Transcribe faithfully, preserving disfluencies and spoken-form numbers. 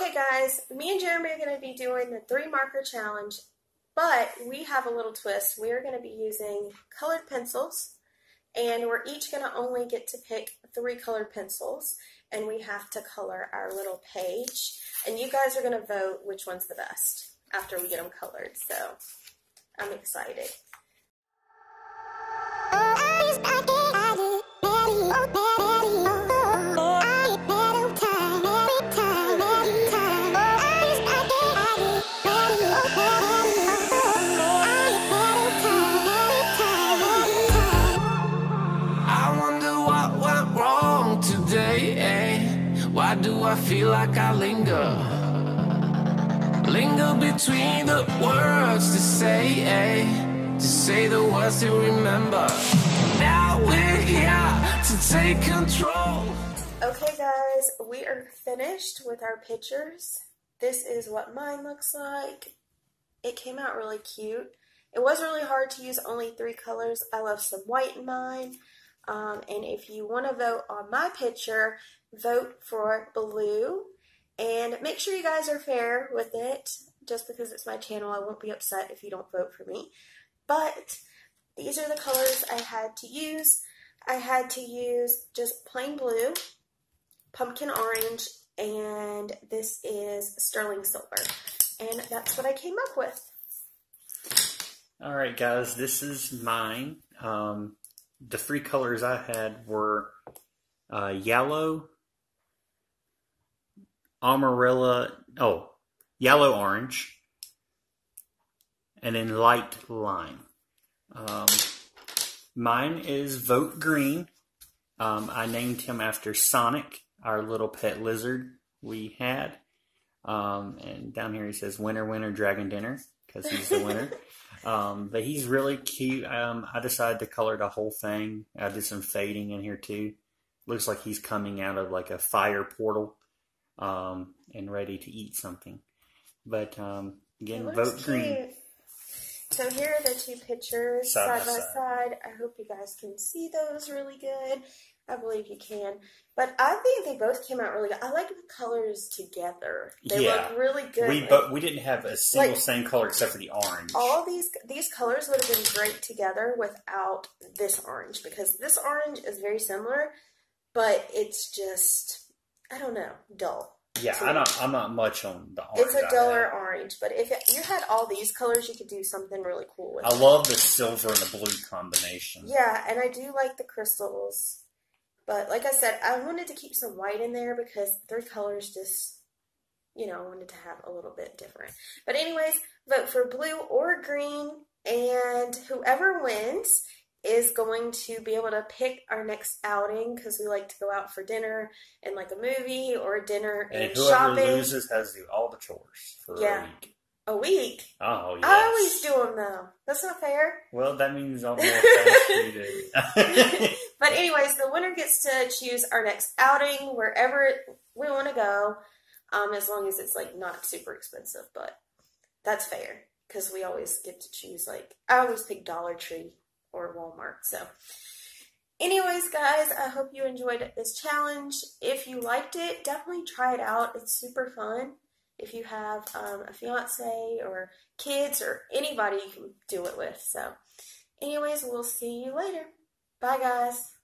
Okay guys, me and Jeremy are going to be doing the three marker challenge, but we have a little twist. We are going to be using colored pencils, and we're each going to only get to pick three colored pencils, and we have to color our little page, and you guys are going to vote which one's the best after we get them colored, so I'm excited. Why do I feel like I linger? Linger between the words to say, eh? To say the words to remember. Now we're here to take control. Okay guys, we are finished with our pictures. This is what mine looks like. It came out really cute. It was really hard to use only three colors. I left some white in mine. Um, and if you want to vote on my picture, vote for blue, and make sure you guys are fair with it. Just because it's my channel, I won't be upset if you don't vote for me. But these are the colors I had to use. I had to use just plain blue, pumpkin orange, and this is sterling silver. And that's what I came up with. All right, guys, this is mine. Um, The three colors I had were uh, yellow, amarilla, oh, yellow orange, and then light lime. Um, mine is Vote Green. Um, I named him after Sonic, our little pet lizard we had. Um, and down here he says, "Winner, winner, dragon dinner," because he's the winner. Um, but he's really cute. Um, I decided to color the whole thing. I did some fading in here too. Looks like he's coming out of like a fire portal um, and ready to eat something. But um, again, vote green. So here are the two pictures side by side. I hope you guys can see those really good. I believe you can. But I think they both came out really good. I like the colors together. They yeah. look really good. We but we didn't have a single like, same color except for the orange. All these these colors would have been great together without this orange, because this orange is very similar, but it's just, I don't know, dull. Yeah, so I'm not I'm not much on the orange. It's a duller orange, but if it, you had all these colors, you could do something really cool with I them. Love the silver and the blue combination. Yeah, and I do like the crystals. But like I said, I wanted to keep some white in there because three colors just, you know, I wanted to have a little bit different. But anyways, vote for blue or green, and whoever wins is going to be able to pick our next outing, because we like to go out for dinner and like a movie or dinner and, and whoever shopping. Whoever loses has to do all the chores for yeah. a week. A week? Oh, yeah. I always do them, though. That's not fair. Well, that means I'll be able to do. But anyways, the winner gets to choose our next outing, wherever we want to go, um, as long as it's, like, not super expensive. But that's fair, because we always get to choose, like, I always pick Dollar Tree or Walmart, so. Anyways, guys, I hope you enjoyed this challenge. If you liked it, definitely try it out. It's super fun. If you have um, a fiance or kids or anybody you can do it with. So anyways, we'll see you later. Bye, guys.